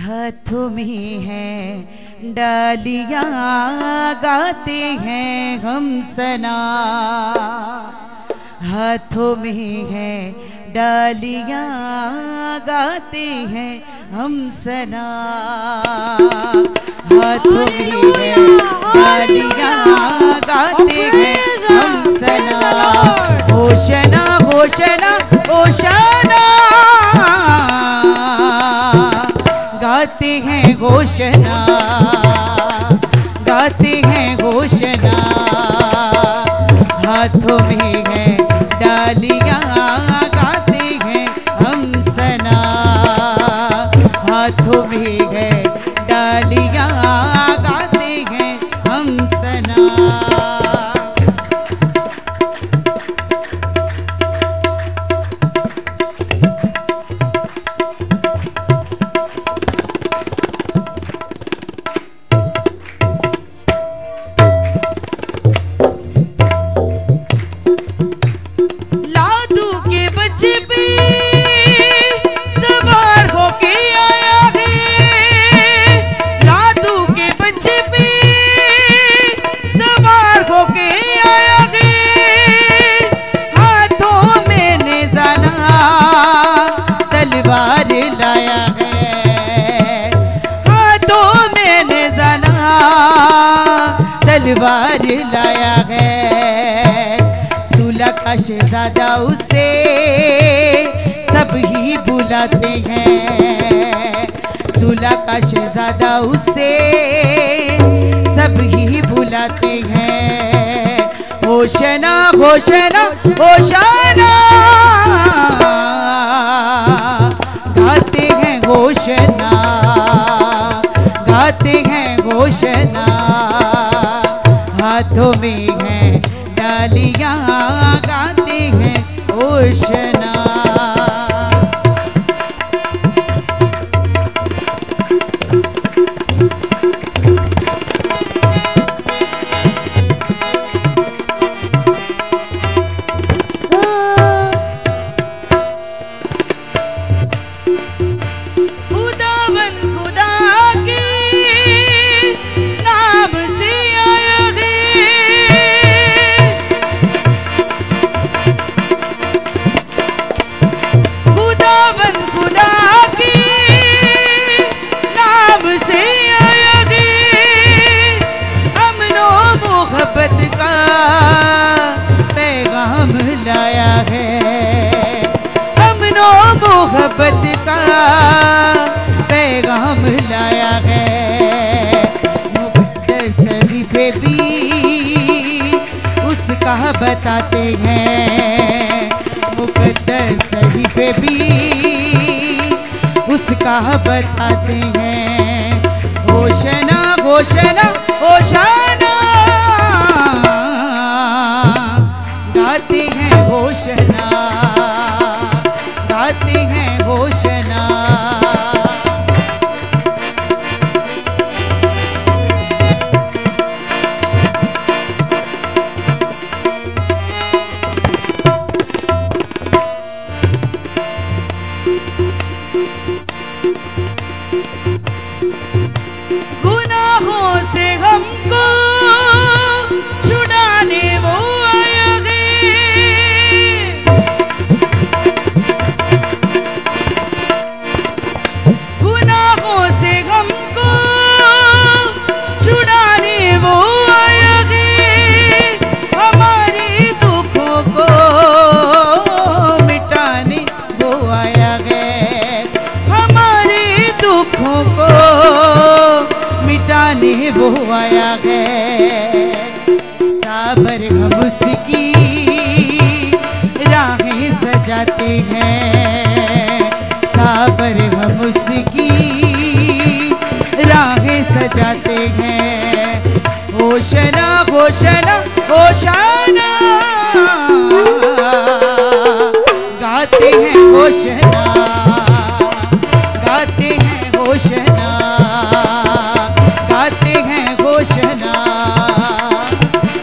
हाथों में हैं डालियां गाते हैं हम सना। हाथों में हैं डालियां गाते हैं हम सना। हाथों में हैं डालियां गाते हैं हम सना। होशना होशना होशना गाते हैं घोषणा। गाते हैं घोषणा। हाथों में हैं डालियां गाते हैं हम सना। हाथों में हैं डालियां गाते हैं हम सना। तलवार लाया है सुलह का शहजादा, उसे सब ही बुलाते हैं। सुलह का शहजादा, उसे सब ही बुलाते हैं। होशना होशना होशाना गाते हैं होशना। गाते हैं होशना। हाथों में हैं डालियां गाते हैं ओशना। मोहब्बत का पैगाम लाया है मुख्तसरी पे भी उसका बताते हैं। मुख्तसरी पे भी उसका बताते हैं। होशना होशना होशाना गाते हैं होशना। गाते हैं घोषणा। गुनाहों से हमको छुड़ाने वो आया है। वो आया है साबर हम उसकी राहें सजाते हैं। साबर हम उसकी राहें सजाते हैं। होशना होशना होशाना गाते हैं होशना। गाते हैं होशना। गाते हैं घोषणा।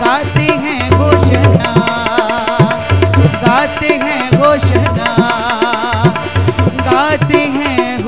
गाते हैं।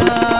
ना।